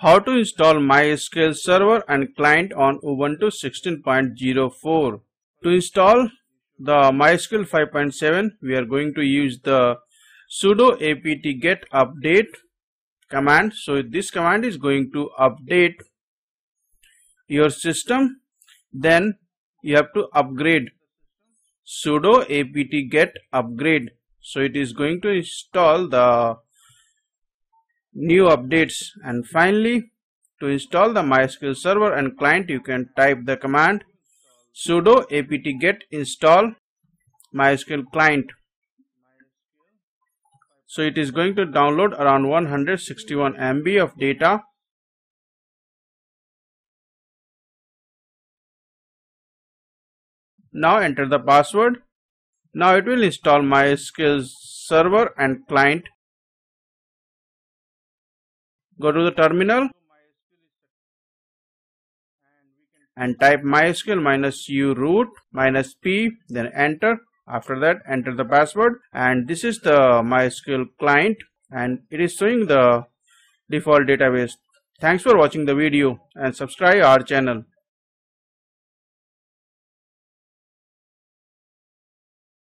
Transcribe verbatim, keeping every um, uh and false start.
how to install MySQL server and client on Ubuntu sixteen point oh four. To install the MySQL five point seven, we are going to use the sudo apt-get update command. So this command is going to update your system. Then you have to upgrade, sudo apt-get upgrade. So it is going to install the new updates. And finally, to install the MySQL server and client, you can type the command sudo apt-get install MySQL client. So it is going to download around one hundred sixty-one M B of data. Now enter the password. Now it will install MySQL server and client. Go to the terminal and type MySQL minus u root minus p, then enter. After that, enter the password, and this is the MySQL client, and it is showing the default database. Thanks for watching the video and subscribe our channel.